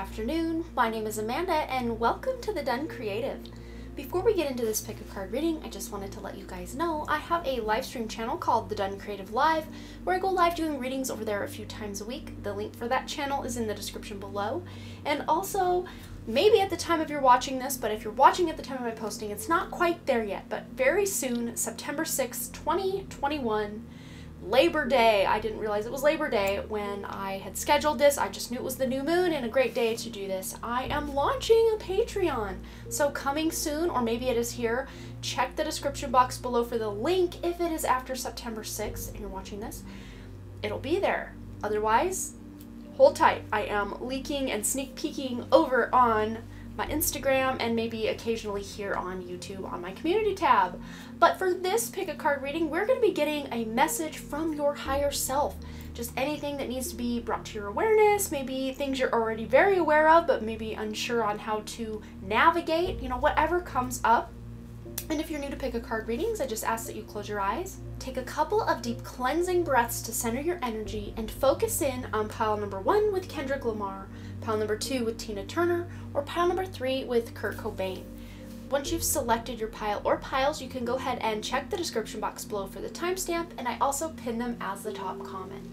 afternoon. My name is Amanda and welcome to The Dunn Creative. Before we get into this pick a card reading, I just wanted to let you guys know I have a live stream channel called The Dunn Creative Live where I go live doing readings over there a few times a week. The link for that channel is in the description below. And also, maybe at the time of you're watching this, but if you're watching at the time of my posting, it's not quite there yet, but very soon, September 6th, 2021, Labor Day. I didn't realize it was Labor Day when I had scheduled this. I just knew it was the new moon and a great day to do this. I am launching a Patreon. So coming soon, or maybe it is here, check the description box below for the link. If it is after September 6th and you're watching this, it'll be there. Otherwise, hold tight. I am leaking and sneak peeking over on my Instagram and maybe occasionally here on YouTube on my community tab. But for this pick a card reading, we're going to be getting a message from your higher self. Just anything that needs to be brought to your awareness, maybe things you're already very aware of but maybe unsure on how to navigate, you know, whatever comes up. And if you're new to pick a card readings, I just ask that you close your eyes, take a couple of deep cleansing breaths to center your energy, and focus in on pile number 1 with Kendrick Lamar, pile number 2 with Tina Turner, or pile number 3 with Kurt Cobain. Once you've selected your pile or piles, you can go ahead and check the description box below for the timestamp, and I also pin them as the top comment.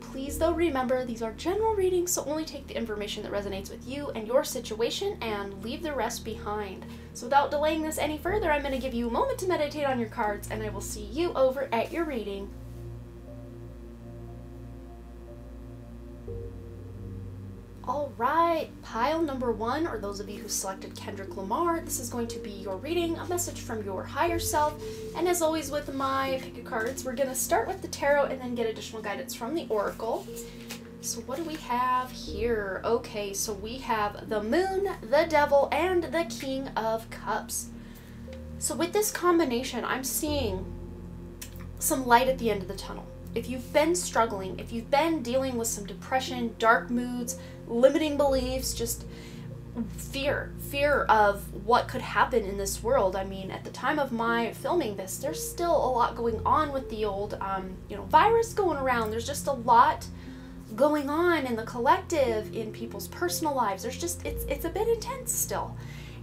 Please though remember, these are general readings, so only take the information that resonates with you and your situation and leave the rest behind. So without delaying this any further, I'm going to give you a moment to meditate on your cards, and I will see you over at your reading. Alright, pile number 1, or those of you who selected Kendrick Lamar, this is going to be your reading, a message from your higher self. And as always with my pick a cards, we're going to start with the tarot and then get additional guidance from the oracle. So what do we have here? Okay, so we have the moon, the devil, and the king of cups. So with this combination, I'm seeing some light at the end of the tunnel. If you've been struggling, if you've been dealing with some depression, dark moods, limiting beliefs, just fear of what could happen in this world. I mean, at the time of my filming this, there's still a lot going on with the old, virus going around. There's just a lot going on in the collective, in people's personal lives. There's just, it's a bit intense still.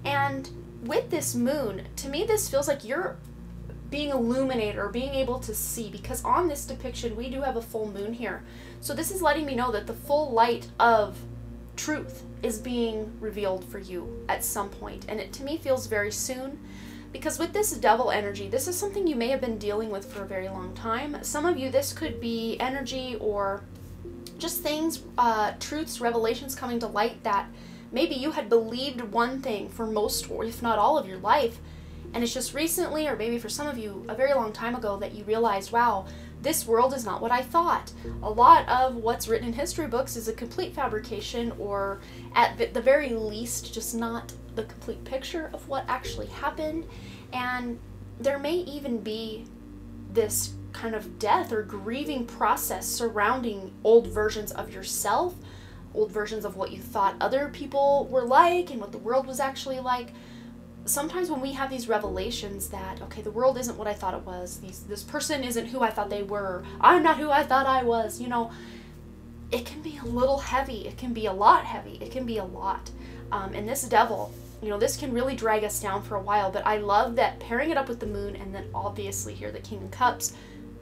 And with this moon, to me, this feels like you're being illuminated or being able to see, because on this depiction we do have a full moon here. So this is letting me know that the full light of truth is being revealed for you at some point, and it to me feels very soon, because with this devil energy, this is something you may have been dealing with for a very long time. Some of you, this could be energy or just things, truths, revelations coming to light that maybe you had believed one thing for most, or if not all of your life. And it's just recently, or maybe for some of you, a very long time ago, that you realized, wow, this world is not what I thought. A lot of what's written in history books is a complete fabrication, or at the very least, just not the complete picture of what actually happened. And there may even be this kind of death or grieving process surrounding old versions of yourself, old versions of what you thought other people were like and what the world was actually like. Sometimes when we have these revelations that, okay, the world isn't what I thought it was, this person isn't who I thought they were, I'm not who I thought I was, you know, it can be a little heavy, it can be a lot heavy, it can be a lot. And this devil, you know, this can really drag us down for a while, but I love that pairing it up with the moon, and then obviously here the King of Cups,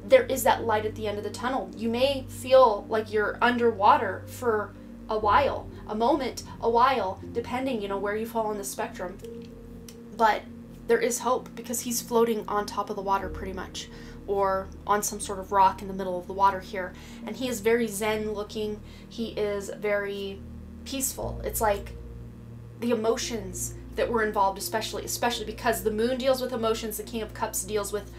there is that light at the end of the tunnel. You may feel like you're underwater for a while, a moment, a while, depending, you know, where you fall on the spectrum. But there is hope, because he's floating on top of the water pretty much, or on some sort of rock in the middle of the water here. And he is very zen looking. He is very peaceful. It's like the emotions that were involved, especially because the moon deals with emotions, the King of Cups deals with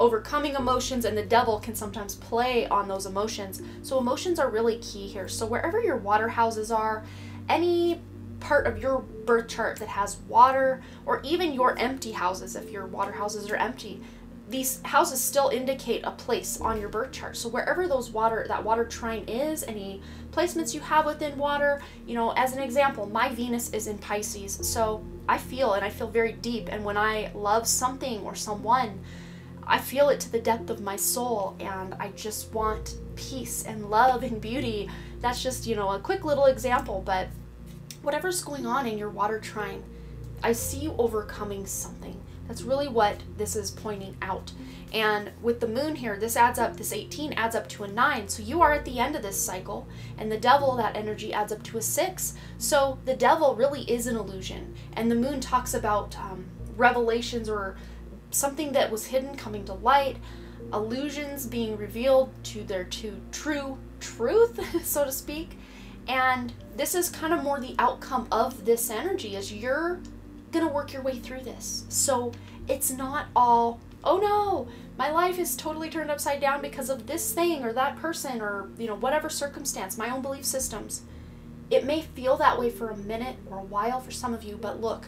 overcoming emotions, and the devil can sometimes play on those emotions. So emotions are really key here. So wherever your water houses are, any part of your birth chart that has water, or even your empty houses, if your water houses are empty, these houses still indicate a place on your birth chart. So wherever those water, that water trine is, any placements you have within water, you know, as an example, my Venus is in Pisces, so I feel very deep, and when I love something or someone, I feel it to the depth of my soul, and I just want peace and love and beauty. That's just, you know, a quick little example, but whatever's going on in your water trine, I see you overcoming something. That's really what this is pointing out. And with the moon here, this adds up, this 18 adds up to a 9. So you are at the end of this cycle, and the devil, that energy adds up to a 6. So the devil really is an illusion. And the moon talks about revelations, or something that was hidden coming to light, illusions being revealed to their true truth, so to speak. And this is kind of more the outcome of this energy, is you're gonna work your way through this. So it's not all, oh no, my life is totally turned upside down because of this thing or that person, or, you know, whatever circumstance, my own belief systems. It may feel that way for a minute or a while for some of you, but look,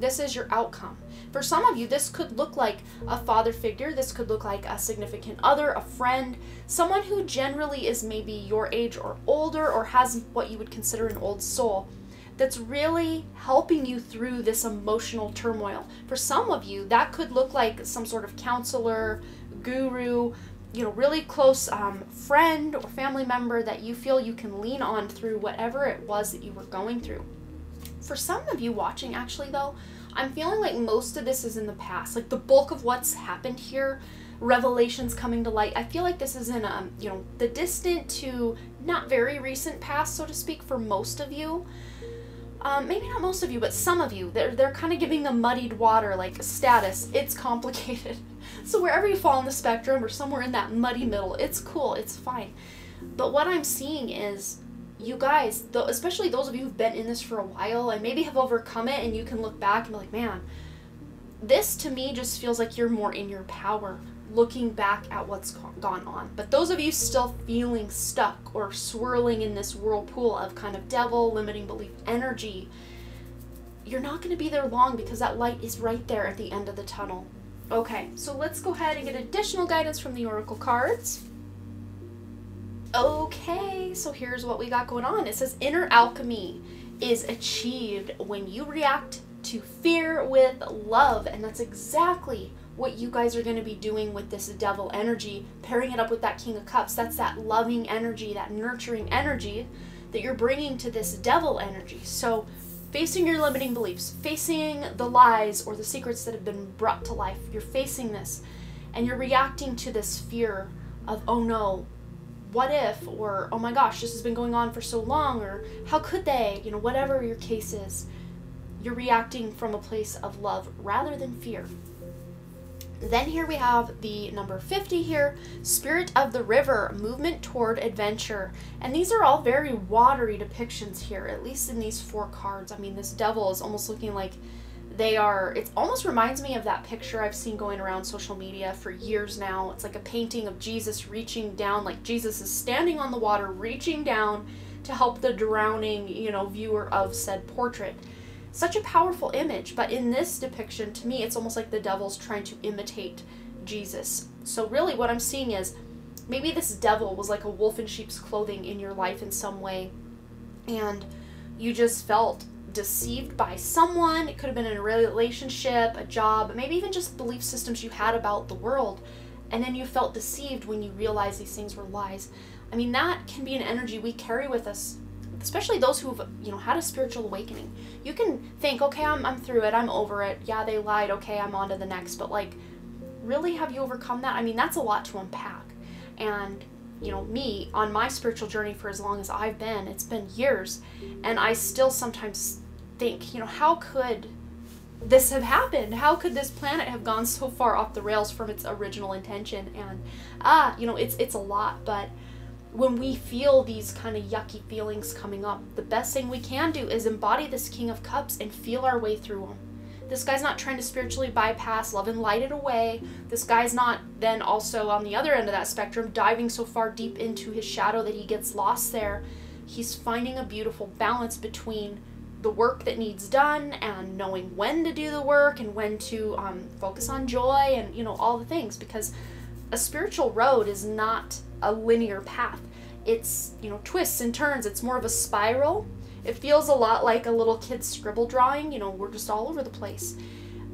this is your outcome. For some of you, this could look like a father figure. This could look like a significant other, a friend, someone who generally is maybe your age or older, or has what you would consider an old soul, that's really helping you through this emotional turmoil. For some of you, that could look like some sort of counselor, guru, you know, really close friend or family member that you feel you can lean on through whatever it was that you were going through. For some of you watching, actually, though, I'm feeling like most of this is in the past. Like the bulk of what's happened here, revelations coming to light, I feel like this is in you know, the distant to not very recent past, so to speak, for most of you. Maybe not most of you, but some of you, they're kind of giving the muddied water, like status, it's complicated. So wherever you fall on the spectrum, or somewhere in that muddy middle, it's cool, it's fine. But what I'm seeing is, you guys, especially those of you who've been in this for a while and maybe have overcome it, and you can look back and be like, man, this to me just feels like you're more in your power, looking back at what's gone on. But those of you still feeling stuck or swirling in this whirlpool of kind of devil, limiting belief energy, you're not going to be there long, because that light is right there at the end of the tunnel. Okay, so let's go ahead and get additional guidance from the Oracle cards. Okay, so here's what we got going on. It says inner alchemy is achieved when you react to fear with love. And that's exactly what you guys are going to be doing with this devil energy, pairing it up with that King of Cups. That's that loving energy, that nurturing energy that you're bringing to this devil energy. So facing your limiting beliefs, facing the lies or the secrets that have been brought to life, you're facing this and you're reacting to this fear of, oh no, what if, or oh my gosh, this has been going on for so long, or how could they, you know, whatever your case is. You're reacting from a place of love rather than fear. Then here we have the number 50 here, Spirit of the River, movement toward adventure. And these are all very watery depictions here, at least in these four cards. I mean, this devil is almost looking like they are, it almost reminds me of that picture I've seen going around social media for years now. It's like a painting of Jesus reaching down, like Jesus is standing on the water, reaching down to help the drowning, you know, viewer of said portrait. Such a powerful image, but in this depiction, to me, it's almost like the devil's trying to imitate Jesus. So really what I'm seeing is, maybe this devil was like a wolf in sheep's clothing in your life in some way, and you just felt deceived by someone. It could have been in a relationship, a job, maybe even just belief systems you had about the world, and then you felt deceived when you realized these things were lies. I mean, that can be an energy we carry with us, especially those who've, you know, had a spiritual awakening. You can think, okay, I'm through it, I'm over it, yeah, they lied, okay, I'm on to the next. But like, really, have you overcome that? I mean, that's a lot to unpack. And, you know, me, on my spiritual journey for as long as I've been, it's been years, and I still sometimes think, you know, how could this have happened? How could this planet have gone so far off the rails from its original intention? And, you know, it's a lot, but when we feel these kind of yucky feelings coming up, the best thing we can do is embody this King of Cups and feel our way through them. This guy's not trying to spiritually bypass, love and light it away. This guy's not then also on the other end of that spectrum diving so far deep into his shadow that he gets lost there. He's finding a beautiful balance between the work that needs done and knowing when to do the work and when to focus on joy and, you know, all the things, because a spiritual road is not a linear path. It's, you know, twists and turns. It's more of a spiral. It feels a lot like a little kid's scribble drawing. You know, we're just all over the place,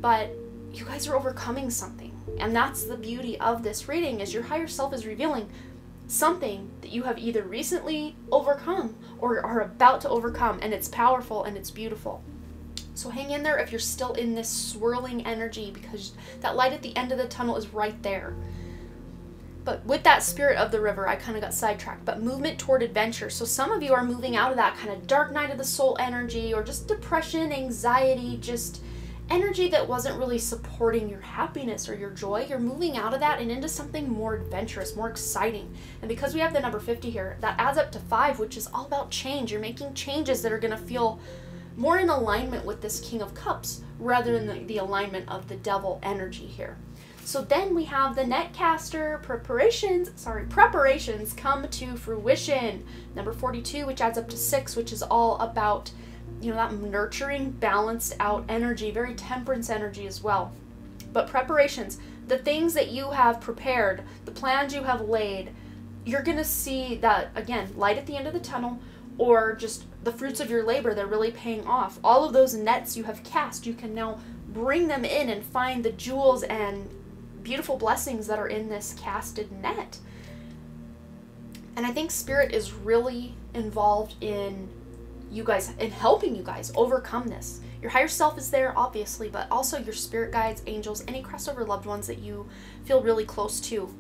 but you guys are overcoming something. And that's the beauty of this reading, is your higher self is revealing something that you have either recently overcome or are about to overcome, and it's powerful and it's beautiful. So hang in there if you're still in this swirling energy, because that light at the end of the tunnel is right there. But with that spirit of the river, I kind of got sidetracked, but movement toward adventure. So some of you are moving out of that kind of dark night of the soul energy, or just depression, anxiety, just energy that wasn't really supporting your happiness or your joy. You're moving out of that and into something more adventurous, more exciting. And because we have the number 50 here, that adds up to 5, which is all about change. You're making changes that are going to feel more in alignment with this King of Cups rather than the alignment of the devil energy here. So then we have the Netcaster preparations come to fruition. Number 42, which adds up to 6, which is all about, you know, that nurturing, balanced out energy, very temperance energy as well. But preparations, the things that you have prepared, the plans you have laid, you're going to see that, again, light at the end of the tunnel, or just the fruits of your labor, they're really paying off. All of those nets you have cast, you can now bring them in and find the jewels and beautiful blessings that are in this casted net. And I think spirit is really involved in you guys and helping you guys overcome this. Your higher self is there, obviously, but also your spirit guides, angels, any crossover loved ones that you feel really close to.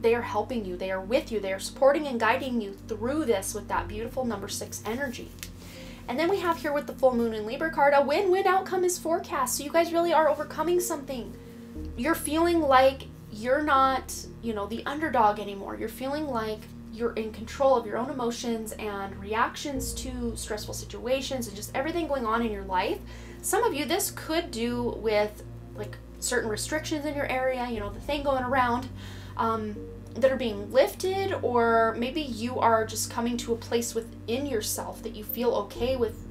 They are helping you, they are with you, they are supporting and guiding you through this with that beautiful number 6 energy. And then we have here with the full moon and Libra card, a win-win outcome is forecast. So you guys really are overcoming something. You're feeling like you're not, you know, the underdog anymore. You're feeling like you're in control of your own emotions and reactions to stressful situations and just everything going on in your life. Some of you, this could do with like certain restrictions in your area, you know, the thing going around that are being lifted, or maybe you are just coming to a place within yourself that you feel okay with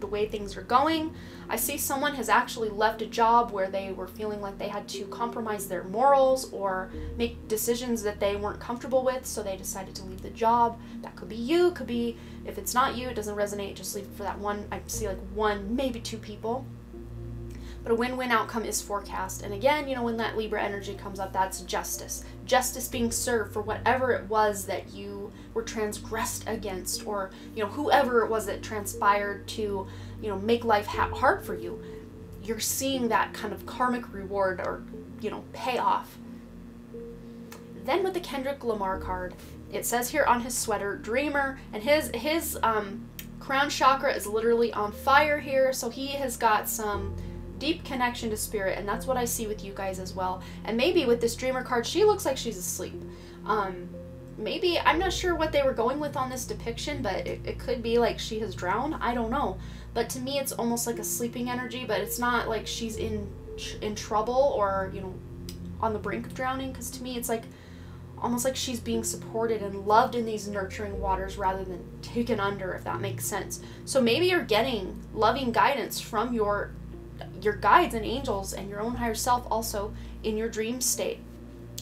the way things are going. I see someone has actually left a job where they were feeling like they had to compromise their morals or make decisions that they weren't comfortable with, so they decided to leave the job. That could be you, could be, if it's not you, it doesn't resonate, just leave it for that one. I see like one, maybe two people. But a win-win outcome is forecast. And again, you know, when that Libra energy comes up, that's justice. Justice being served for whatever it was that you were transgressed against, or, you know, whoever it was that transpired to, you know, make life hard for you. You're seeing that kind of karmic reward or, you know, payoff. Then with the Kendrick Lamar card, it says here on his sweater, dreamer, and his crown chakra is literally on fire here. So he has got some deep connection to spirit, and that's what I see with you guys as well. And maybe with this dreamer card, she looks like she's asleep. Maybe, I'm not sure what they were going with on this depiction, but it could be like she has drowned, I don't know. But to me, it's almost like a sleeping energy, but it's not like she's in trouble or, you know, on the brink of drowning, because to me it's like almost like she's being supported and loved in these nurturing waters rather than taken under, if that makes sense. So maybe you're getting loving guidance from your guides and angels and your own higher self also in your dream state.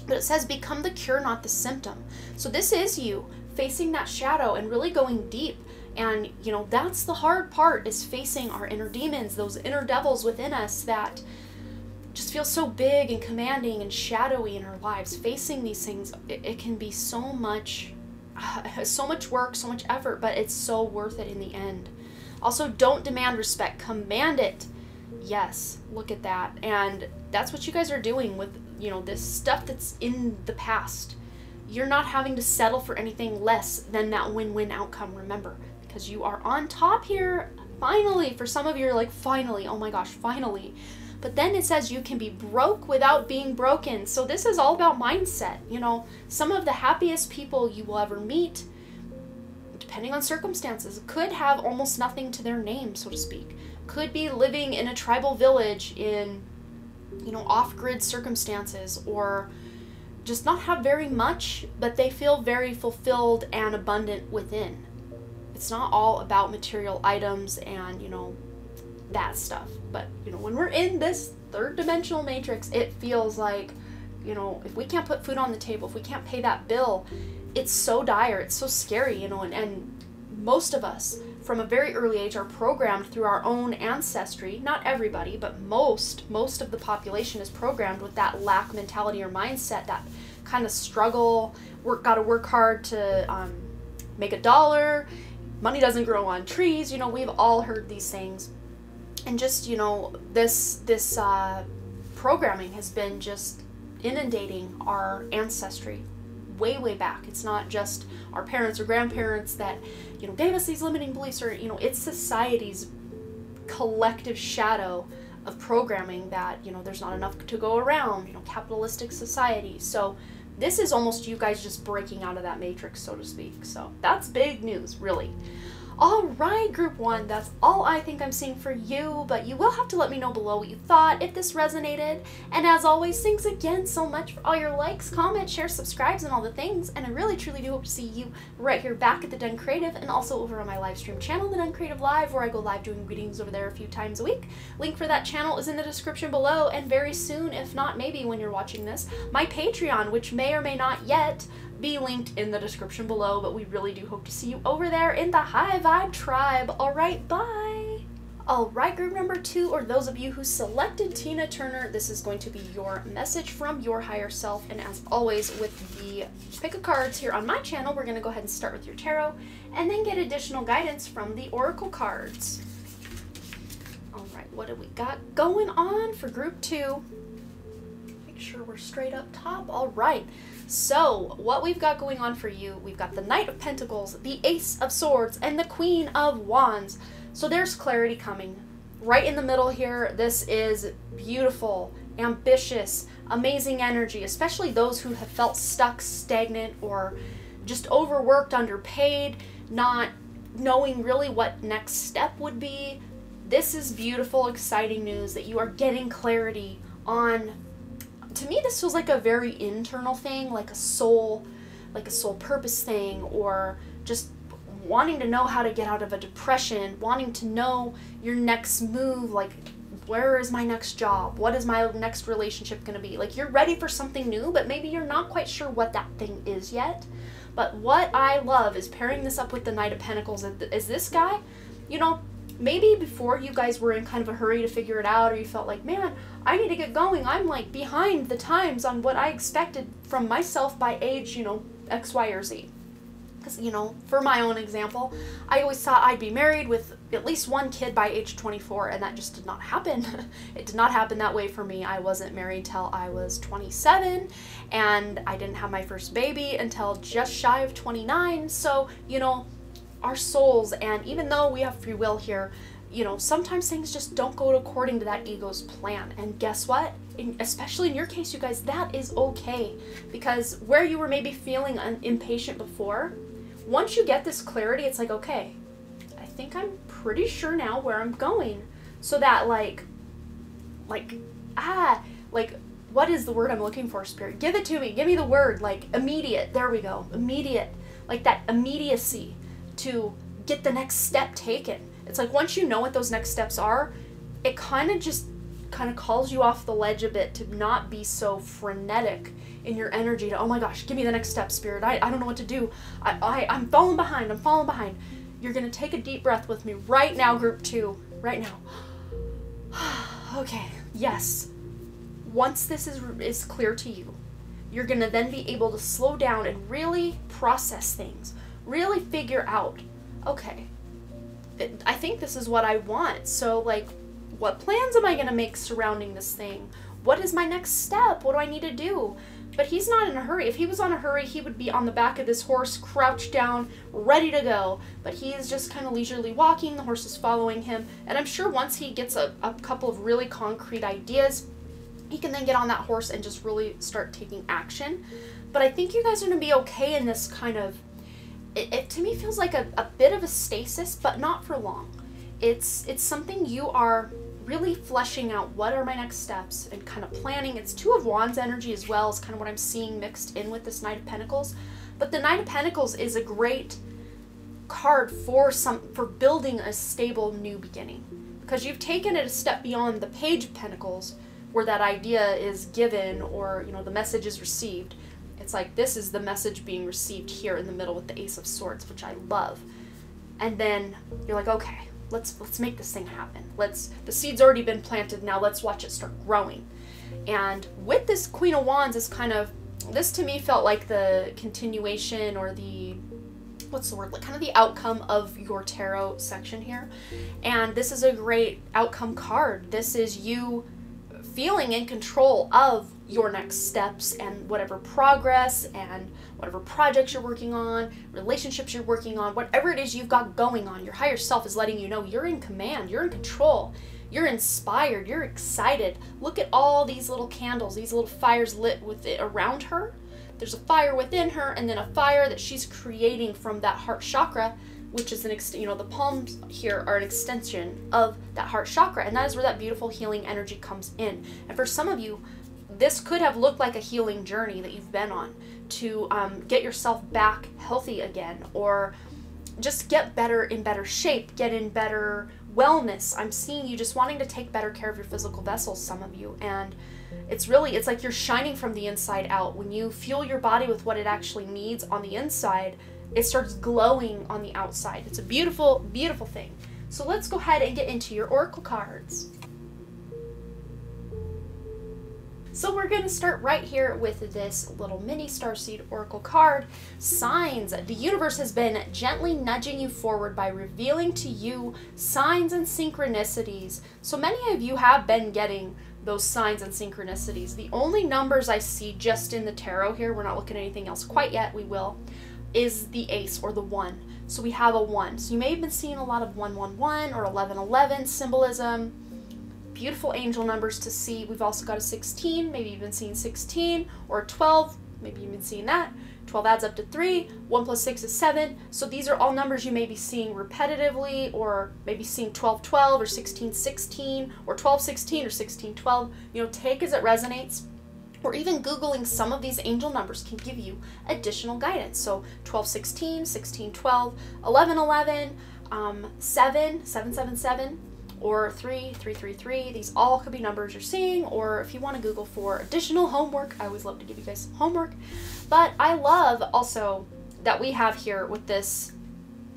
But it says become the cure, not the symptom. So this is you facing that shadow and really going deep. And you know, that's the hard part, is facing our inner demons, those inner devils within us that just feel so big and commanding and shadowy in our lives. Facing these things, it can be so much work, so much effort, but it's so worth it in the end. Also, don't demand respect, command it. Yes, look at that. And that's what you guys are doing with, you know, this stuff that's in the past. You're not having to settle for anything less than that win-win outcome, remember, because you are on top here. Finally, for some of you, you're like, finally, oh my gosh, finally. But then it says you can be broke without being broken. So this is all about mindset. You know, some of the happiest people you will ever meet, depending on circumstances, could have almost nothing to their name, so to speak. Could be living in a tribal village in, you know, off-grid circumstances, or just not have very much, but they feel very fulfilled and abundant within. It's not all about material items and, you know, that stuff. But, you know, when we're in this third dimensional matrix, it feels like, you know, if we can't put food on the table, if we can't pay that bill, it's so dire, it's so scary, you know, and most of us from a very early age are programmed through our own ancestry. Not everybody, but most of the population is programmed with that lack mentality or mindset, that kind of struggle, gotta work hard to make a dollar, money doesn't grow on trees, you know, we've all heard these things. And just, you know, this programming has been just inundating our ancestry way back. It's not just our parents or grandparents that, you know, gave us these limiting beliefs, or, you know, it's society's collective shadow of programming that, you know, there's not enough to go around, you know, capitalistic society. So this is almost you guys just breaking out of that matrix, so to speak. So that's big news, really. All right, group one, that's all I think I'm seeing for you, but you will have to let me know below what you thought, if this resonated. And as always, thanks again so much for all your likes, comments, shares, subscribes, and all the things. And I really truly do hope to see you right here back at The Dunn Creative, and also over on my live stream channel, The Dunn Creative Live, where I go live doing readings over there a few times a week. Link for that channel is in the description below, and very soon, if not maybe when you're watching this, my Patreon, which may or may not yet be linked in the description below, but we really do hope to see you over there in the High Vibe Tribe. All right, bye. All right, group number two, or those of you who selected Tina Turner, this is going to be your message from your higher self. And as always, with the pick of cards here on my channel, we're gonna go ahead and start with your tarot and then get additional guidance from the oracle cards. All right, what do we got going on for group two? Make sure we're straight up top. All right. So, what we've got going on for you, we've got the Knight of Pentacles, the Ace of Swords, and the Queen of Wands. So there's clarity coming. Right in the middle here, this is beautiful, ambitious, amazing energy, especially those who have felt stuck, stagnant, or just overworked, underpaid, not knowing really what next step would be. This is beautiful, exciting news that you are getting clarity on. To me, this feels like a very internal thing, like a soul purpose thing, or just wanting to know how to get out of a depression, wanting to know your next move, like, where is my next job? What is my next relationship going to be? Like, you're ready for something new, but maybe you're not quite sure what that thing is yet. But what I love is pairing this up with the Knight of Pentacles. Is this guy, you know, maybe before you guys were in kind of a hurry to figure it out, or you felt like, man, I need to get going. I'm like behind the times on what I expected from myself by age, you know, X, Y, or Z. Because, you know, for my own example, I always thought I'd be married with at least one kid by age 24, and that just did not happen. It did not happen that way for me. I wasn't married till I was 27, and I didn't have my first baby until just shy of 29. So, you know, our souls, and even though we have free will here, you know, sometimes things just don't go according to that ego's plan. And guess what? Especially in your case, you guys, that is okay, because where you were maybe feeling impatient before, once you get this clarity, it's like, okay, I think I'm pretty sure now where I'm going. So that like what is the word I'm looking for, Spirit? Give it to me. Give me the word. Like immediate. There we go. Immediate. Like that immediacy to get the next step taken. It's like once you know what those next steps are, it kind of calls you off the ledge a bit to not be so frenetic in your energy to, oh my gosh, give me the next step, Spirit. I don't know what to do. I'm falling behind. I'm falling behind. You're going to take a deep breath with me right now, group two, right now. Okay. Yes. Once this is clear to you, you're going to then be able to slow down and really process things. Really figure out, okay, I think this is what I want. So like, what plans am I going to make surrounding this thing? What is my next step? What do I need to do? But he's not in a hurry. If he was on a hurry, he would be on the back of this horse, crouched down, ready to go. But he is just kind of leisurely walking. The horse is following him. And I'm sure once he gets a couple of really concrete ideas, he can then get on that horse and just really start taking action. But I think you guys are going to be okay in this kind of, it to me feels like a bit of a stasis, but not for long. It's something you are really fleshing out. What are my next steps, and kind of planning. It's Two of Wands energy as well is kind of what I'm seeing mixed in with this Knight of Pentacles. But the Knight of Pentacles is a great card for building a stable new beginning, because you've taken it a step beyond the Page of Pentacles, where that idea is given, or, you know, the message is received. It's like, this is the message being received here in the middle with the Ace of Swords, which I love. And then you're like, okay, let's make this thing happen. The seed's already been planted. Now let's watch it start growing. And with this Queen of Wands is kind of this to me felt like the continuation or the, what's the word, like kind of the outcome of your tarot section here. And this is a great outcome card. This is you feeling in control of your next steps and whatever progress and whatever projects you're working on, relationships you're working on, whatever it is you've got going on. Your higher self is letting you know you're in command, you're in control, you're inspired, you're excited. Look at all these little candles, these little fires lit with it around her. There's a fire within her and then a fire that she's creating from that heart chakra, which is an you know, the palms here are an extension of that heart chakra, and that is where that beautiful healing energy comes in. And for some of you, this could have looked like a healing journey that you've been on to get yourself back healthy again, or just get better, in better shape, get in better wellness. I'm seeing you just wanting to take better care of your physical vessels, some of you, and it's really, it's like you're shining from the inside out. When you fuel your body with what it actually needs on the inside, it starts glowing on the outside. It's a beautiful, beautiful thing. So let's go ahead and get into your oracle cards. So we're going to start right here with this little mini Starseed Oracle card. Signs. The universe has been gently nudging you forward by revealing to you signs and synchronicities. So many of you have been getting those signs and synchronicities. The only numbers I see just in the tarot here, we're not looking at anything else quite yet, we will, is the ace or the one. So we have a one. So you may have been seeing a lot of 111 or 1111 symbolism. Beautiful angel numbers to see. We've also got a 16, maybe you've been seeing 16, or a 12, maybe you've been seeing that. 12 adds up to 3, 1 plus 6 is 7. So these are all numbers you may be seeing repetitively, or maybe seeing 12-12 or 16-16 or 12-16 or 16-12. You know, take as it resonates. Or even Googling some of these angel numbers can give you additional guidance. So 12-16, 16-12, 11-11, 7-7-7-7, or 3-3-3-3. These all could be numbers you're seeing, or if you want to Google for additional homework, I always love to give you guys some homework. But I love also that we have here with this,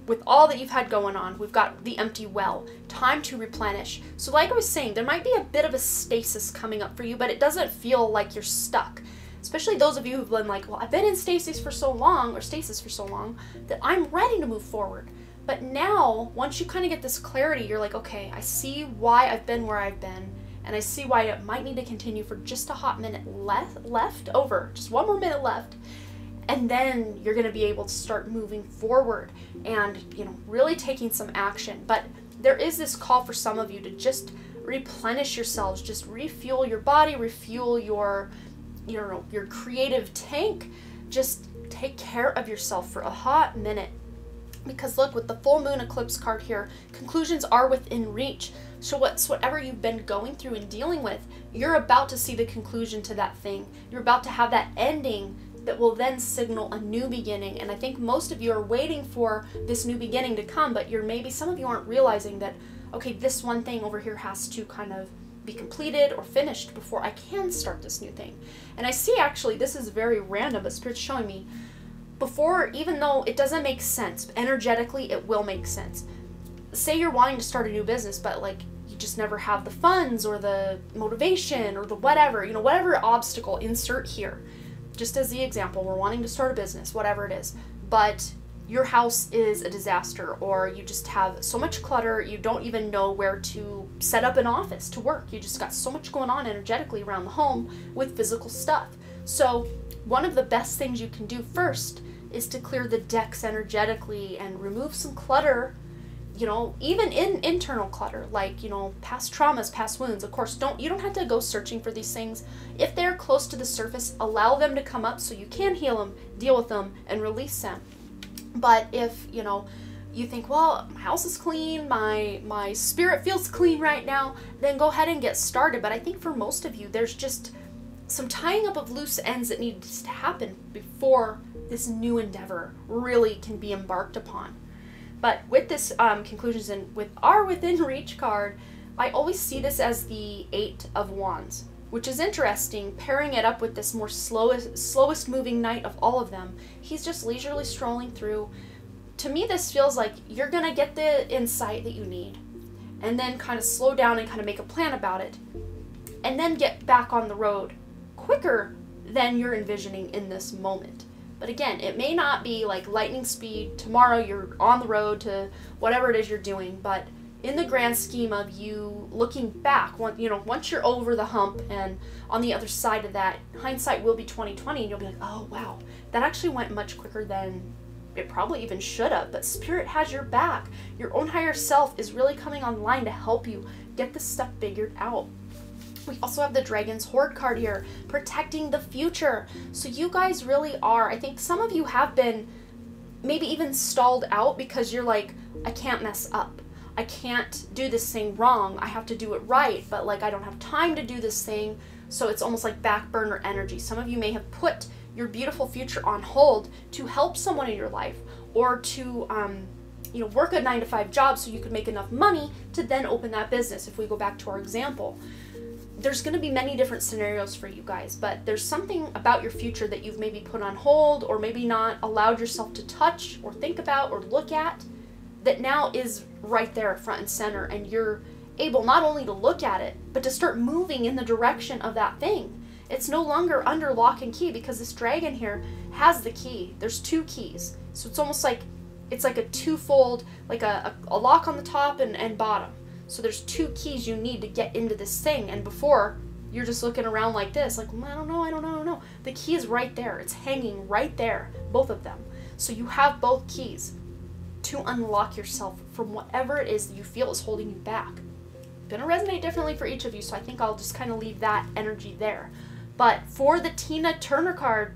with all that you've had going on, we've got the empty well, time to replenish. So like I was saying, there might be a bit of a stasis coming up for you, but it doesn't feel like you're stuck. Especially those of you who've been like, well, I've been in stasis for so long, or stasis for so long, that I'm ready to move forward. But now, once you kind of get this clarity, you're like, okay, I see why I've been where I've been, and I see why it might need to continue for just a hot minute left over, just one more minute left. And then you're going to be able to start moving forward and, you know, really taking some action. But there is this call for some of you to just replenish yourselves, just refuel your body, refuel your, you know, your creative tank. Just take care of yourself for a hot minute. Because look, with the full moon eclipse card here, conclusions are within reach. So whatever you've been going through and dealing with, you're about to see the conclusion to that thing. You're about to have that ending that will then signal a new beginning. And I think most of you are waiting for this new beginning to come, but you're, maybe some of you aren't realizing that, okay, this one thing over here has to kind of be completed or finished before I can start this new thing. And I see, actually, this is very random, but Spirit's showing me, before, even though it doesn't make sense, energetically it will make sense. Say you're wanting to start a new business, but like, you just never have the funds or the motivation or the whatever, you know, whatever obstacle, insert here. Just as the example, we're wanting to start a business, whatever it is, but your house is a disaster, or you just have so much clutter, you don't even know where to set up an office to work. You just got so much going on energetically around the home with physical stuff. So one of the best things you can do first is to clear the decks energetically and remove some clutter, you know, even in internal clutter, like, you know, past traumas, past wounds. Of course, you don't have to go searching for these things. If they're close to the surface, allow them to come up so you can heal them, deal with them, and release them. But if, you know, you think, well, my house is clean, my spirit feels clean right now, then go ahead and get started. But I think for most of you, there's just some tying up of loose ends that needs to happen before this new endeavor really can be embarked upon. But with this conclusions and with our within reach card, I always see this as the 8 of Wands, which is interesting, pairing it up with this more slowest moving knight of all of them. He's just leisurely strolling through. To me, this feels like you're gonna get the insight that you need and then kind of slow down and kind of make a plan about it and then get back on the road quicker than you're envisioning in this moment. But again, it may not be like lightning speed, tomorrow you're on the road to whatever it is you're doing, but in the grand scheme of you looking back, once you're over the hump and on the other side of that, hindsight will be 20/20, and you'll be like, oh wow, that actually went much quicker than it probably even should have, but spirit has your back. Your own higher self is really coming online to help you get this stuff figured out. We also have the Dragon's Horde card here, protecting the future. So you guys really are, I think some of you have been maybe even stalled out because you're like, I can't mess up. I can't do this thing wrong. I have to do it right, but like I don't have time to do this thing. So it's almost like back burner energy. Some of you may have put your beautiful future on hold to help someone in your life, or to work a 9-to-5 job so you could make enough money to then open that business. If we go back to our example, there's going to be many different scenarios for you guys, but there's something about your future that you've maybe put on hold or maybe not allowed yourself to touch or think about or look at that now is right there front and center, and you're able not only to look at it, but to start moving in the direction of that thing. It's no longer under lock and key because this dragon here has the key. There's two keys. So it's almost like, it's like a twofold, like a lock on the top and bottom. So there's two keys you need to get into this thing. And before, you're just looking around like this, like, well, I don't know. The key is right there. It's hanging right there, both of them. So you have both keys to unlock yourself from whatever it is that you feel is holding you back. Gonna resonate differently for each of you, so I think I'll just kind of leave that energy there. But for the Tina Turner card,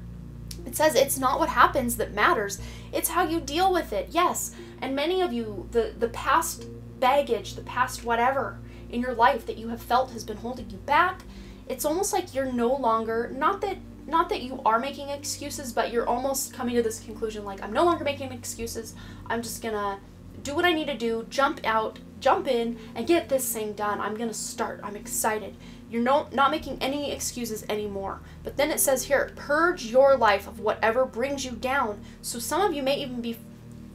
it says it's not what happens that matters, it's how you deal with it. Yes, and many of you, the past baggage, the past whatever in your life that you have felt has been holding you back, it's almost like you're no longer, not that you are making excuses, but you're almost coming to this conclusion like, I'm no longer making excuses, I'm just gonna do what I need to do, jump in, and get this thing done. I'm gonna start, I'm excited. You're not making any excuses anymore. But then it says here, purge your life of whatever brings you down. So some of you may even be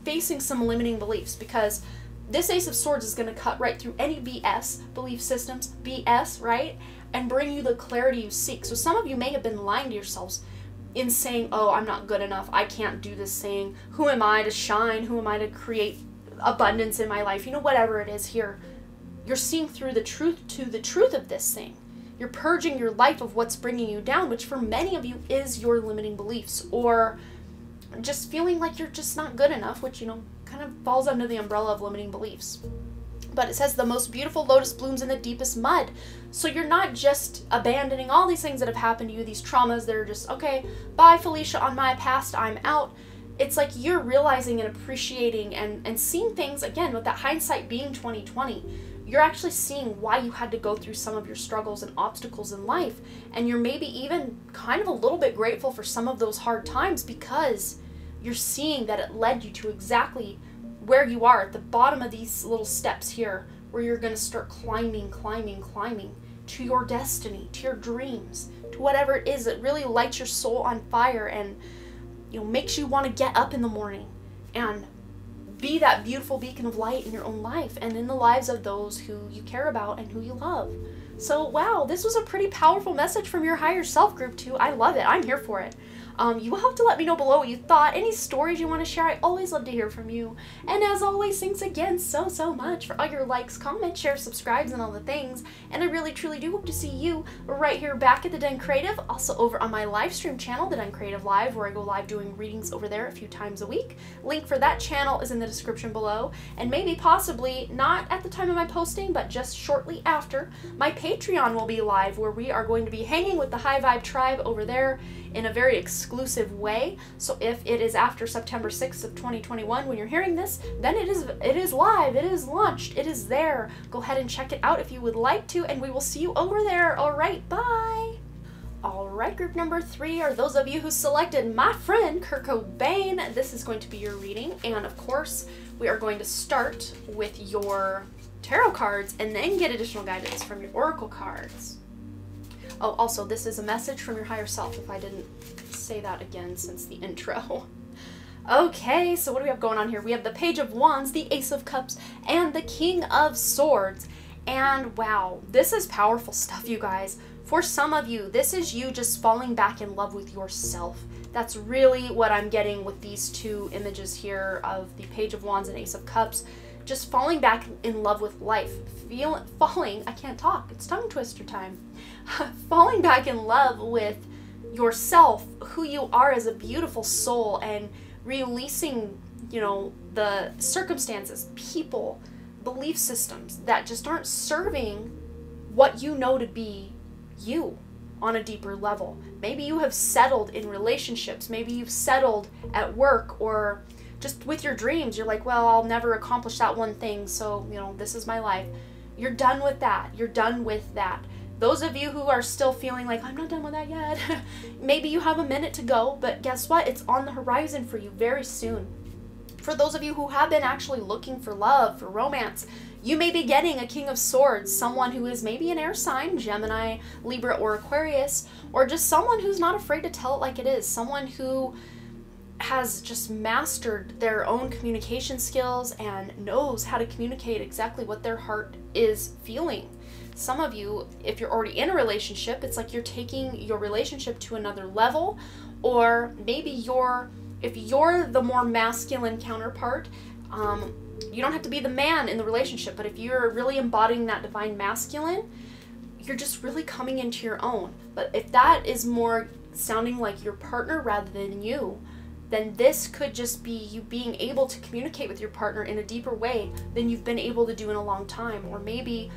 facing some limiting beliefs, because this Ace of Swords is gonna cut right through any BS, belief systems, BS, right? And bring you the clarity you seek. So some of you may have been lying to yourselves in saying, oh, I'm not good enough, I can't do this thing, who am I to shine, who am I to create abundance in my life, whatever it is here. You're seeing through the truth to the truth of this thing. You're purging your life of what's bringing you down, which for many of you is your limiting beliefs, or just feeling like you're just not good enough, which, kind of falls under the umbrella of limiting beliefs. But it says the most beautiful lotus blooms in the deepest mud. So you're not just abandoning all these things that have happened to you, these traumas that are just, okay, bye Felicia on my past, I'm out. It's like you're realizing and appreciating and seeing things, again, with that hindsight being 20/20. You're actually seeing why you had to go through some of your struggles and obstacles in life. And you're maybe even kind of a little bit grateful for some of those hard times, because you're seeing that it led you to exactly where you are at the bottom of these little steps here, where you're gonna start climbing to your destiny, to your dreams, to whatever it is that really lights your soul on fire and makes you want to get up in the morning and be that beautiful beacon of light in your own life and in the lives of those who you care about and who you love. So wow, this was a pretty powerful message from your higher self group too. I love it. I'm here for it. You will have to let me know below what you thought, any stories you want to share. I always love to hear from you. And as always, thanks again so much for all your likes, comments, shares, subscribes, and all the things. And I really truly do hope to see you right here back at The Dunn Creative, also over on my live stream channel, The Dunn Creative Live, where I go live doing readings over there a few times a week. Link for that channel is in the description below. And maybe possibly, not at the time of my posting, but just shortly after, my Patreon will be live, where we are going to be hanging with the High Vibe Tribe over there in a very exclusive way. So if it is after September 6th of 2021 when you're hearing this, then it is live, it is launched, it is there. Go ahead and check it out if you would like to, and we will see you over there. All right, bye. All right, group number 3 are those of you who selected my friend Kurt Cobain. This is going to be your reading, and of course we are going to start with your tarot cards and then get additional guidance from your oracle cards. Oh, also, this is a message from your higher self, if I didn't say that again since the intro. Okay, so what do we have going on here? We have the Page of Wands, the Ace of Cups, and the King of Swords. And wow, this is powerful stuff, you guys. For some of you, this is you just falling back in love with yourself. That's really what I'm getting with these two images here of the Page of Wands and Ace of Cups. Just falling back in love with life. I can't talk, it's tongue twister time. Falling back in love with yourself, who you are as a beautiful soul, and releasing, you know, the circumstances, people, belief systems that just aren't serving what you know to be you on a deeper level. Maybe you have settled in relationships, maybe you've settled at work, or just with your dreams, you're like, well, I'll never accomplish that one thing, so, you know, this is my life. You're done with that. You're done with that. Those of you who are still feeling like, I'm not done with that yet, maybe you have a minute to go, but guess what? It's on the horizon for you very soon. For those of you who have been actually looking for love, for romance, you may be getting a King of Swords, someone who is maybe an air sign, Gemini, Libra, or Aquarius, or just someone who's not afraid to tell it like it is, someone who has just mastered their own communication skills and knows how to communicate exactly what their heart is feeling. Some of you, if you're already in a relationship, it's like you're taking your relationship to another level, or maybe if you're the more masculine counterpart, you don't have to be the man in the relationship, but if you're really embodying that divine masculine, you're just really coming into your own. But if that is more sounding like your partner rather than you, then this could just be you being able to communicate with your partner in a deeper way than you've been able to do in a long time, or maybe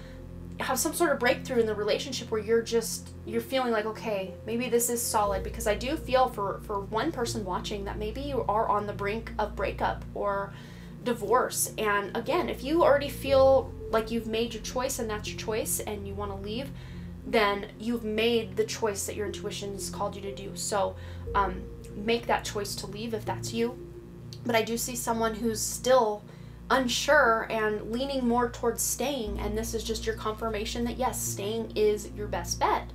have some sort of breakthrough in the relationship where you're feeling like, okay, maybe this is solid, because I do feel for one person watching that maybe you are on the brink of breakup or divorce. And again, if you already feel like you've made your choice and that's your choice and you want to leave, then you've made the choice that your intuition has called you to do. So make that choice to leave if that's you. But I do see someone who's still unsure and leaning more towards staying, and this is just your confirmation that yes, staying is your best bet.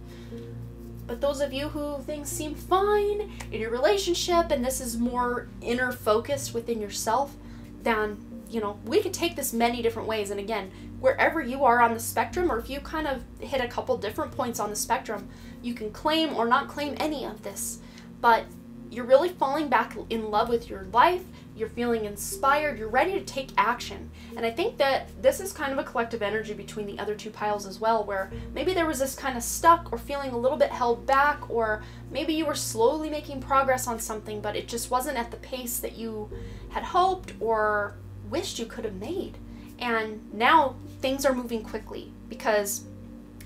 But those of you who things seem fine in your relationship and this is more inner focused within yourself, then, you know, we could take this many different ways. And again, wherever you are on the spectrum, or if you kind of hit a couple different points on the spectrum, you can claim or not claim any of this. But you're really falling back in love with your life, you're feeling inspired, you're ready to take action. And I think that this is kind of a collective energy between the other two piles as well, where maybe there was this kind of stuck or feeling a little bit held back, or maybe you were slowly making progress on something, but it just wasn't at the pace that you had hoped or wished you could have made. And now things are moving quickly, because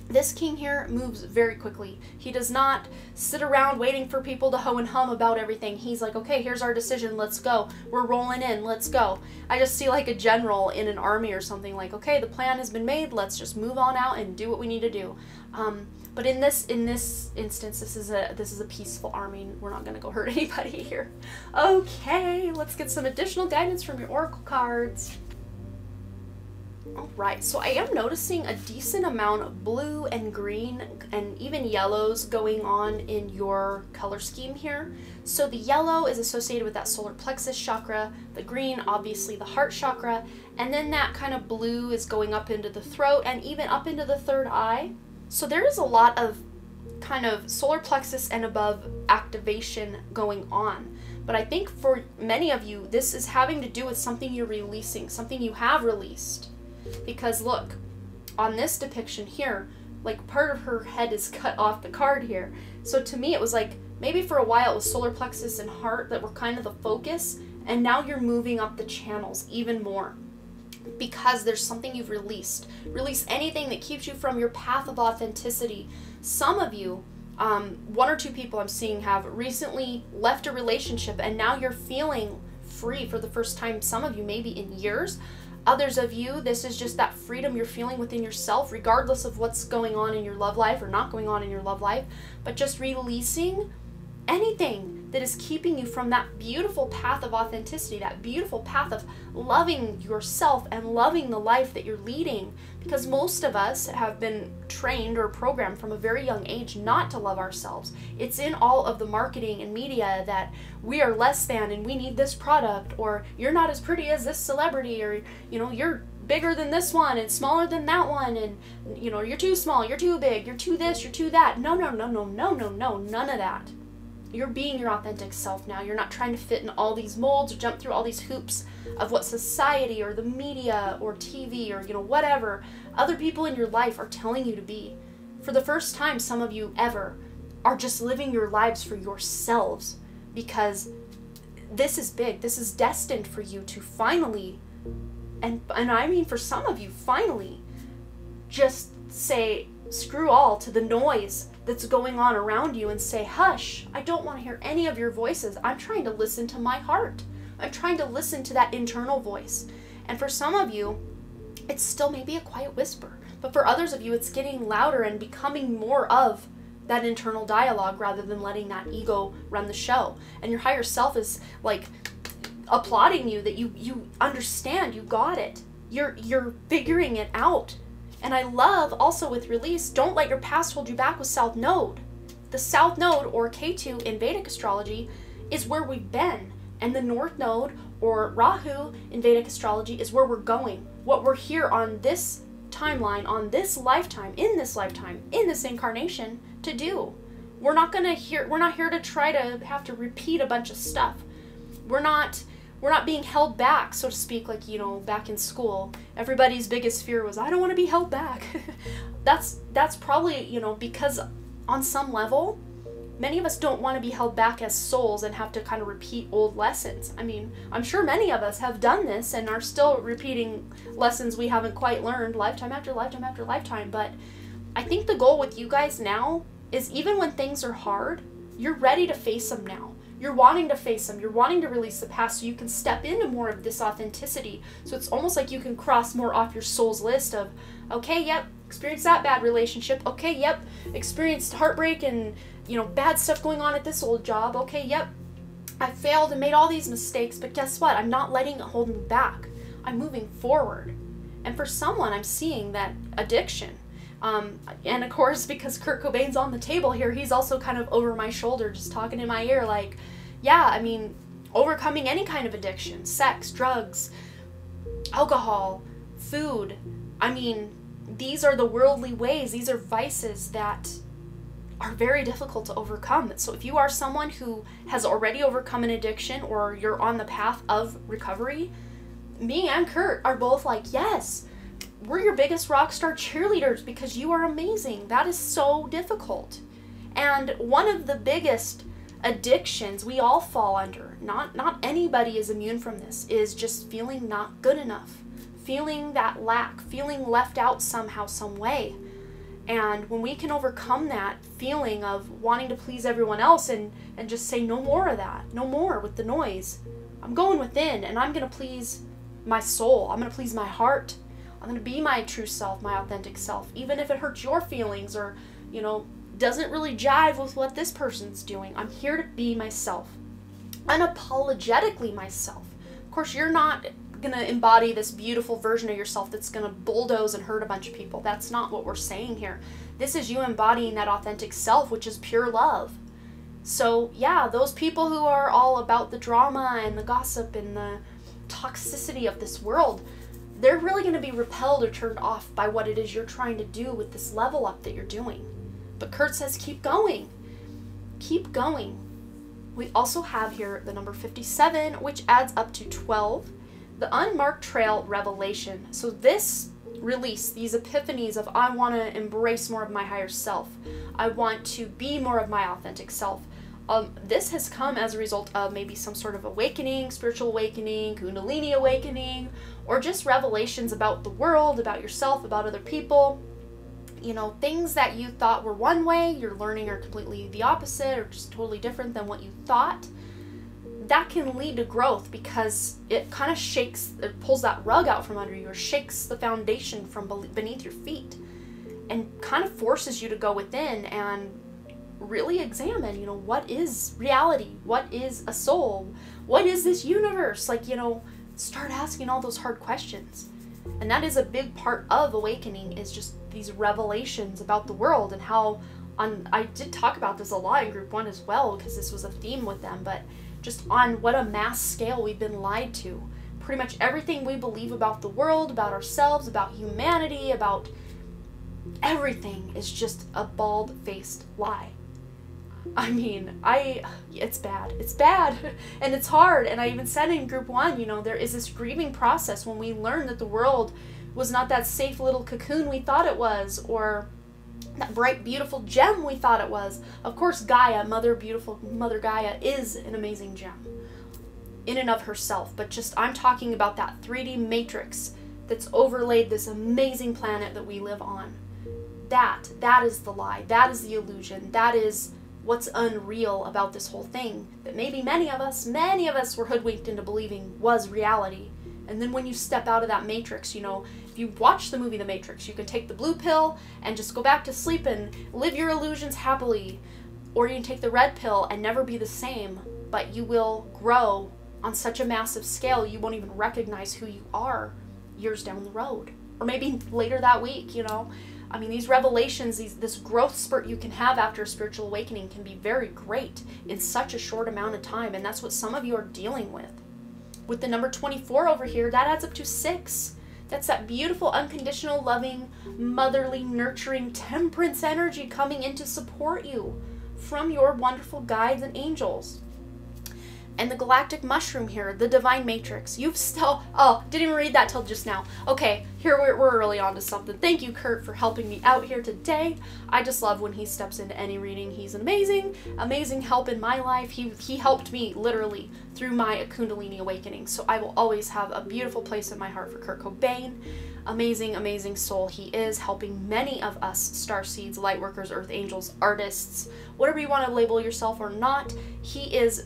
this king here moves very quickly. He does not sit around waiting for people to ho and hum about everything. He's like, okay, here's our decision, let's go. We're rolling in, let's go. I just see like a general in an army or something, like, okay, the plan has been made, let's just move on out and do what we need to do. But in this instance, this is a peaceful army. We're not gonna go hurt anybody here. Okay, let's get some additional guidance from your oracle cards. All right, so I am noticing a decent amount of blue and green and even yellows going on in your color scheme here. So the yellow is associated with that solar plexus chakra, the green obviously the heart chakra, and then that kind of blue is going up into the throat and even up into the third eye. So there is a lot of kind of solar plexus and above activation going on. But I think for many of you, this is having to do with something you're releasing, something you have released. Because look, on this depiction here, like part of her head is cut off the card here. So to me, it was like, maybe for a while it was solar plexus and heart that were kind of the focus, and now you're moving up the channels even more, because there's something you've released. Release anything that keeps you from your path of authenticity. Some of you, one or two people I'm seeing, have recently left a relationship, and now you're feeling free for the first time, some of you maybe in years. Others of you, this is just that freedom you're feeling within yourself, regardless of what's going on in your love life or not going on in your love life, but just releasing anything that is keeping you from that beautiful path of authenticity, that beautiful path of loving yourself and loving the life that you're leading. Because most of us have been trained or programmed from a very young age not to love ourselves. It's in all of the marketing and media that we are less than and we need this product, or you're not as pretty as this celebrity, or, you know, you're bigger than this one and smaller than that one, and you know, you're too small, you're too big, you're too this, you're too that. No, no, no, no, no, no, no, none of that. You're being your authentic self now. You're not trying to fit in all these molds or jump through all these hoops of what society or the media or TV or, you know, whatever other people in your life are telling you to be. For the first time, some of you ever are just living your lives for yourselves, because this is big. This is destined for you to finally, and I mean for some of you, finally just say screw all to the noise that's going on around you and say, hush, I don't want to hear any of your voices. I'm trying to listen to my heart. I'm trying to listen to that internal voice. And for some of you, it's still maybe a quiet whisper, but for others of you, it's getting louder and becoming more of that internal dialogue rather than letting that ego run the show. And your higher self is like applauding you that you understand, you got it. You're figuring it out. And I love also with release, don't let your past hold you back with South Node. The South Node, or K2 in Vedic astrology, is where we've been. And the North Node, or Rahu in Vedic astrology, is where we're going. What we're here on this timeline, on this lifetime, in this lifetime, in this incarnation to do. We're not here to try to have to repeat a bunch of stuff. We're not being held back, so to speak, like, you know, back in school, everybody's biggest fear was, I don't want to be held back. That's probably, you know, because on some level, many of us don't want to be held back as souls and have to kind of repeat old lessons. I mean, I'm sure many of us have done this and are still repeating lessons we haven't quite learned lifetime after lifetime after lifetime. But I think the goal with you guys now is even when things are hard, you're ready to face them now. You're wanting to face them. You're wanting to release the past so you can step into more of this authenticity. So it's almost like you can cross more off your soul's list of, okay, yep, experienced that bad relationship. Okay, yep, experienced heartbreak and, you know, bad stuff going on at this old job. Okay, yep, I failed and made all these mistakes, but guess what? I'm not letting it hold me back. I'm moving forward. And for someone, I'm seeing that addiction. And of course, because Kurt Cobain's on the table here, he's also kind of over my shoulder, just talking in my ear, like, yeah, I mean, overcoming any kind of addiction, sex, drugs, alcohol, food. I mean, these are the worldly ways. These are vices that are very difficult to overcome. So if you are someone who has already overcome an addiction or you're on the path of recovery, me and Kurt are both like, yes, we're your biggest rock star cheerleaders because you are amazing. That is so difficult. And one of the biggest addictions we all fall under, not anybody is immune from this, is just feeling not good enough, feeling that lack, feeling left out somehow, some way. And when we can overcome that feeling of wanting to please everyone else and just say no more of that, no more with the noise. I'm going within and I'm going to please my soul. I'm going to please my heart. I'm going to be my true self, my authentic self, even if it hurts your feelings or, you know, doesn't really jive with what this person's doing. I'm here to be myself, unapologetically myself. Of course, you're not going to embody this beautiful version of yourself that's going to bulldoze and hurt a bunch of people. That's not what we're saying here. This is you embodying that authentic self, which is pure love. So, yeah, those people who are all about the drama and the gossip and the toxicity of this world, they're really going to be repelled or turned off by what it is you're trying to do with this level up that you're doing. But Kurt says, keep going. Keep going. We also have here the number 57, which adds up to 12, the unmarked trail revelation. So this release, these epiphanies of I want to embrace more of my higher self. I want to be more of my authentic self. This has come as a result of maybe some sort of awakening, spiritual awakening, Kundalini awakening, or just revelations about the world, about yourself, about other people. You know, things that you thought were one way, you're learning are completely the opposite or just totally different than what you thought. That can lead to growth because it kind of shakes, it pulls that rug out from under you or shakes the foundation from beneath your feet and kind of forces you to go within and really examine, you know, what is reality? What is a soul? What is this universe? Like, you know, start asking all those hard questions. And that is a big part of awakening, is just these revelations about the world and how on, I did talk about this a lot in group one as well, because this was a theme with them, but just on what a mass scale we've been lied to, pretty much everything we believe about the world, about ourselves, about humanity, about everything is just a bald-faced lie. I mean, it's bad. It's bad. And it's hard. And I even said in group one, you know, there is this grieving process when we learn that the world was not that safe little cocoon we thought it was, or that bright, beautiful gem we thought it was. Of course, Gaia, beautiful Mother Gaia, is an amazing gem in and of herself. But just, I'm talking about that 3D matrix that's overlaid this amazing planet that we live on. That is the lie. That is the illusion. That is what's unreal about this whole thing that maybe many of us were hoodwinked into believing was reality. And then when you step out of that matrix, you know, if you watch the movie The Matrix, you can take the blue pill and just go back to sleep and live your illusions happily, or you can take the red pill and never be the same, but you will grow on such a massive scale you won't even recognize who you are years down the road, or maybe later that week, you know. I mean, these revelations, this growth spurt you can have after a spiritual awakening can be very great in such a short amount of time, and that's what some of you are dealing with. With the number 24 over here, that adds up to 6. That's that beautiful, unconditional, loving, motherly, nurturing temperance energy coming in to support you from your wonderful guides and angels. And the galactic mushroom here, the divine matrix. You've still, oh, didn't even read that till just now. Okay, here we're really on to something. Thank you, Kurt, for helping me out here today. I just love when he steps into any reading. He's an amazing help in my life. He helped me literally through my Kundalini awakening. So I will always have a beautiful place in my heart for Kurt Cobain. Amazing soul he is, helping many of us starseeds, lightworkers, earth angels, artists, whatever you want to label yourself or not. He is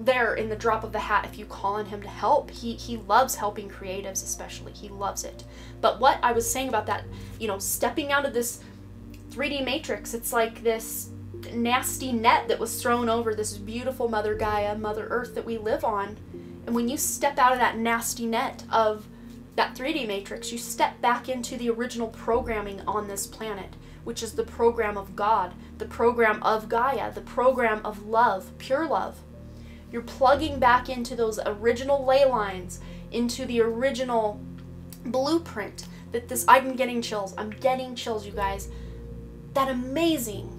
there in the drop of the hat if you call on him to help. He loves helping creatives, especially. He loves it. But what I was saying about that, you know, stepping out of this 3D matrix, it's like this nasty net that was thrown over this beautiful Mother Gaia, Mother Earth that we live on. And when you step out of that nasty net of that 3D matrix, you step back into the original programming on this planet, which is the program of God, the program of Gaia, the program of love, pure love. You're plugging back into those original ley lines, into the original blueprint that this, I'm getting chills, you guys. That amazing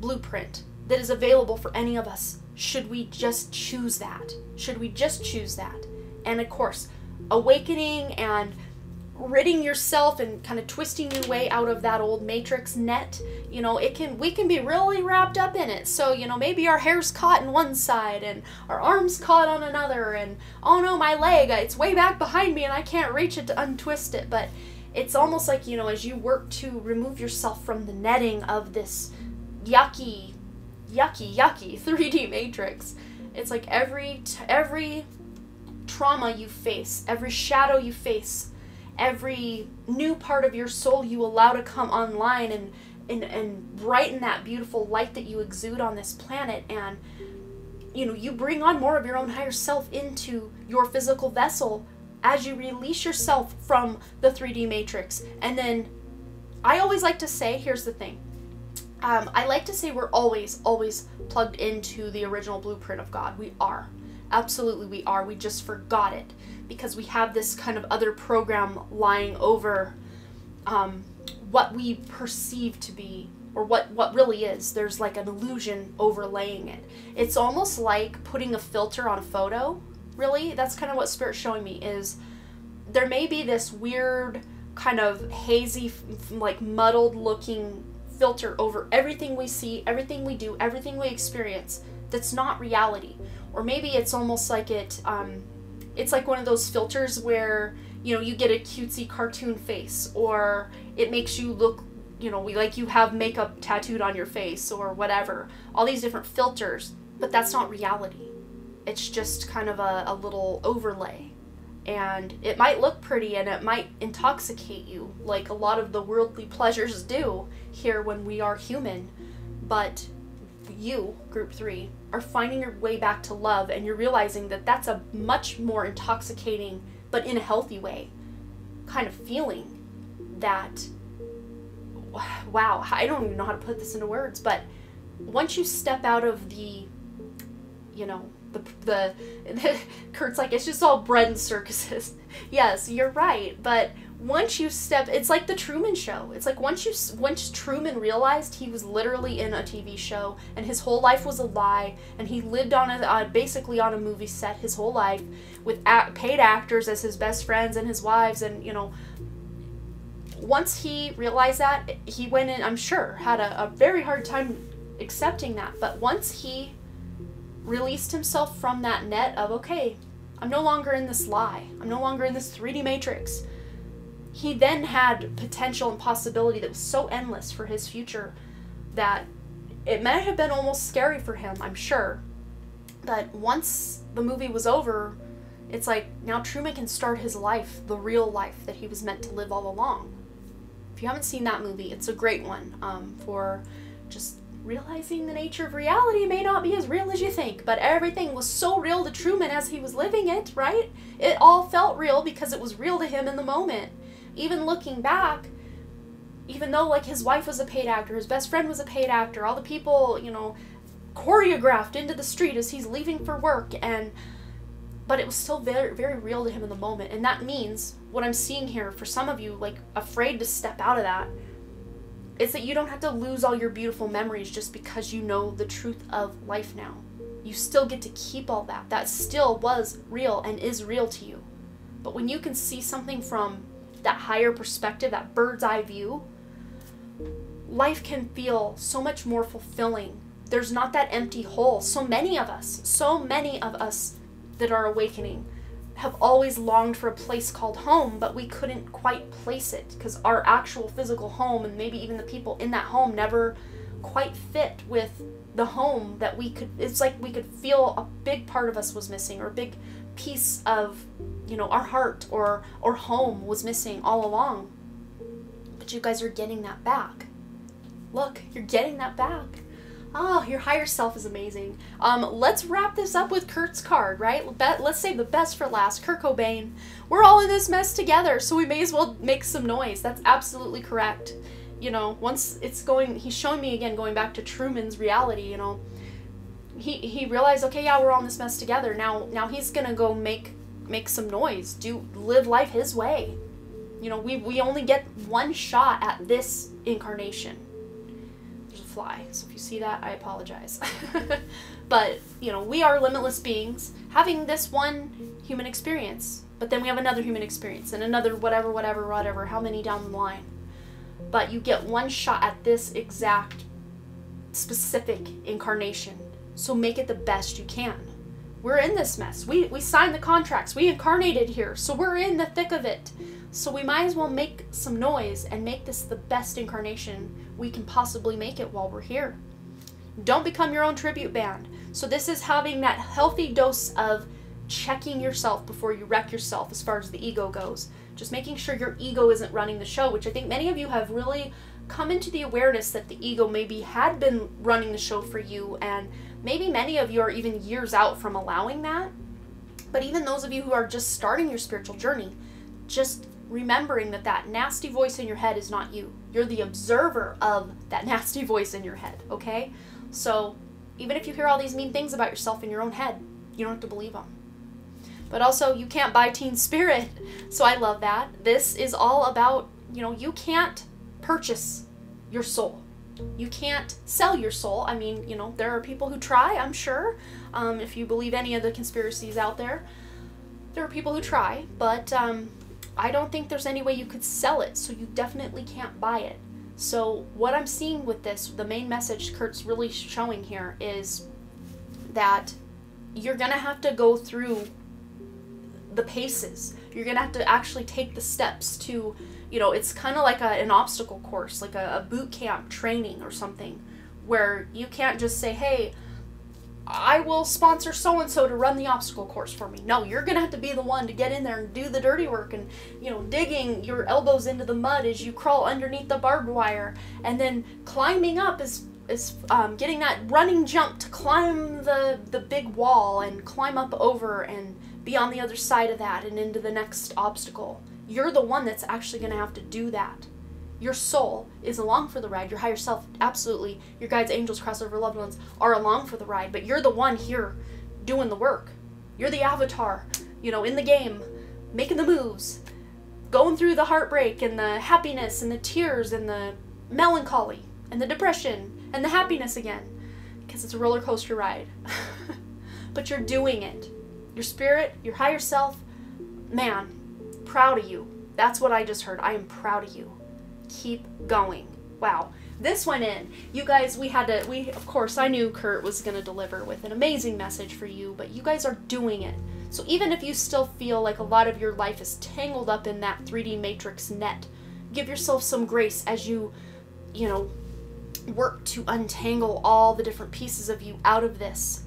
blueprint that is available for any of us. Should we just choose that? Should we just choose that? And of course, awakening and ridding yourself and kind of twisting your way out of that old matrix net, you know, we can be really wrapped up in it. So, you know, maybe our hair's caught in one side and our arm's caught on another, and oh no, my leg, it's way back behind me and I can't reach it to untwist it. But it's almost like, you know, as you work to remove yourself from the netting of this yucky 3D matrix, it's like every trauma you face, every shadow you face, every new part of your soul you allow to come online and brighten that beautiful light that you exude on this planet, and you know, you bring on more of your own higher self into your physical vessel as you release yourself from the 3D matrix. And then I always like to say, here's the thing, I like to say we're always plugged into the original blueprint of God. We are. Absolutely we are. We just forgot it because we have this kind of other program lying over what we perceive to be, or what really is. There's like an illusion overlaying it. It's almost like putting a filter on a photo, really. That's kind of what Spirit's showing me, is there may be this weird kind of hazy, like muddled looking filter over everything we see, everything we do, everything we experience that's not reality. Or maybe it's almost like it's like one of those filters where, you know, you get a cutesy cartoon face, or it makes you look, you know, like you have makeup tattooed on your face or whatever. All these different filters, but that's not reality. It's just kind of a little overlay. And it might look pretty and it might intoxicate you like a lot of the worldly pleasures do here when we are human, but you, group 3, are finding your way back to love, and you're realizing that that's a much more intoxicating, but in a healthy way, kind of feeling that, wow, I don't even know how to put this into words, but once you step out of the, you know, the Kurt's like, it's just all bread and circuses. Yes, you're right, but once you step, it's like the Truman Show. It's like once Truman realized he was literally in a TV show and his whole life was a lie, and he lived on a basically on a movie set his whole life with paid actors as his best friends and his wives, and you know, once he realized that, he went in, I'm sure, had a very hard time accepting that, but once he released himself from that net of, okay, I'm no longer in this lie, I'm no longer in this 3D matrix, he then had potential and possibility that was so endless for his future that it may have been almost scary for him, I'm sure, but once the movie was over, it's like, now Truman can start his life, the real life that he was meant to live all along. If you haven't seen that movie, it's a great one for just realizing the nature of reality may not be as real as you think, but everything was so real to Truman as he was living it, right? It all felt real because it was real to him in the moment. Even looking back, even though like his wife was a paid actor, his best friend was a paid actor, all the people, you know, choreographed into the street as he's leaving for work, and but it was still very, very real to him in the moment. And that means what I'm seeing here for some of you, like afraid to step out of that, is that you don't have to lose all your beautiful memories just because you know the truth of life now. You still get to keep all that. That still was real and is real to you. But when you can see something from that higher perspective, that bird's eye view, life can feel so much more fulfilling. There's not that empty hole. So many of us that are awakening have always longed for a place called home, but we couldn't quite place it because our actual physical home and maybe even the people in that home never quite fit with the home that we could, it's like we could feel a big part of us was missing, or a big piece of, you know, our heart or home was missing all along. But you guys are getting that back. Look, you're getting that back. Oh, your higher self is amazing. Let's wrap this up with Kurt's card, right? Let's save the best for last. Kurt Cobain. We're all in this mess together, so we may as well make some noise. That's absolutely correct. You know, once it's going, he's showing me again, going back to Truman's reality, you know. He realized, okay, yeah, we're all in this mess together. Now he's gonna go make some noise. Live life his way. You know, we only get one shot at this incarnation. Fly. So if you see that, I apologize. But, you know, we are limitless beings having this one human experience, but then we have another human experience and another whatever, how many down the line. But you get one shot at this exact specific incarnation. So make it the best you can. We're in this mess. We signed the contracts. We incarnated here. So we're in the thick of it. So we might as well make some noise and make this the best incarnation we can possibly make it while we're here. Don't become your own tribute band. So this is having that healthy dose of checking yourself before you wreck yourself as far as the ego goes. Just making sure your ego isn't running the show, which I think many of you have really come into the awareness that the ego maybe had been running the show for you, and maybe many of you are even years out from allowing that. But even those of you who are just starting your spiritual journey, just remembering that that nasty voice in your head is not you. You're the observer of that nasty voice in your head, okay? So even if you hear all these mean things about yourself in your own head, you don't have to believe them. But also, you can't buy teen spirit, so I love that. This is all about, you know, you can't purchase your soul. You can't sell your soul. I mean, you know, there are people who try, I'm sure, if you believe any of the conspiracies out there. There are people who try, but I don't think there's any way you could sell it, so you definitely can't buy it. So what I'm seeing with this, the main message Kurt's really showing here, is that you're gonna have to go through the paces. You're gonna have to actually take the steps to, you know, it's kind of like an obstacle course, like a boot camp training or something, where you can't just say, hey, I will sponsor so-and-so to run the obstacle course for me. No, you're going to have to be the one to get in there and do the dirty work and, you know, digging your elbows into the mud as you crawl underneath the barbed wire, and then climbing up is getting that running jump to climb the big wall and climb up over and be on the other side of that and into the next obstacle. You're the one that's actually going to have to do that. Your soul is along for the ride. Your higher self, absolutely. Your guides, angels, crossover loved ones are along for the ride, but you're the one here doing the work. You're the avatar, you know, in the game, making the moves, going through the heartbreak and the happiness and the tears and the melancholy and the depression and the happiness again, because it's a roller coaster ride. But you're doing it. Your spirit, your higher self, man, proud of you. That's what I just heard. I am proud of you. Keep going. Wow. This went in. You guys, we of course, I knew Kurt was going to deliver with an amazing message for you, but you guys are doing it. So even if you still feel like a lot of your life is tangled up in that 3D matrix net, give yourself some grace as you, you know, work to untangle all the different pieces of you out of this.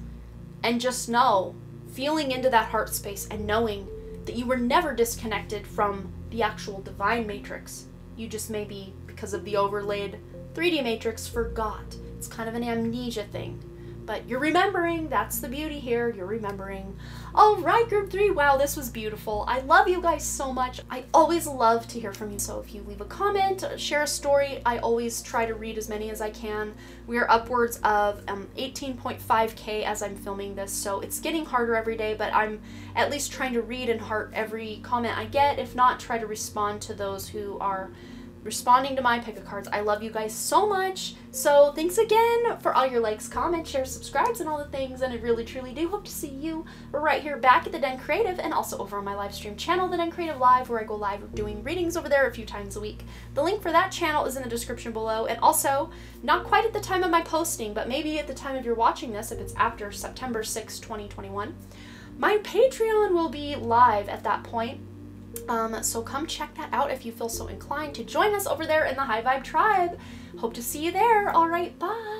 And just know, feeling into that heart space and knowing that you were never disconnected from the actual divine matrix. You just maybe, because of the overlaid 3D matrix, forgot. It's kind of an amnesia thing. But you're remembering. That's the beauty here. You're remembering. All right, group 3. Wow, this was beautiful. I love you guys so much. I always love to hear from you. So if you leave a comment, share a story, I always try to read as many as I can. We are upwards of 18.5K as I'm filming this. So it's getting harder every day, but I'm at least trying to read and heart every comment I get. If not, try to respond to those who are responding to my pick of cards. I love you guys so much. So thanks again for all your likes, comments, shares, subscribes, and all the things. And I really, truly do hope to see you right here back at The Dunn Creative and also over on my live stream channel, The Dunn Creative Live, where I go live doing readings over there a few times a week. The link for that channel is in the description below. And also, not quite at the time of my posting, but maybe at the time of you're watching this, if it's after September 6, 2021, my Patreon will be live at that point. So come check that out if you feel so inclined to join us over there in the High Vibe Tribe. Hope to see you there. All right, bye.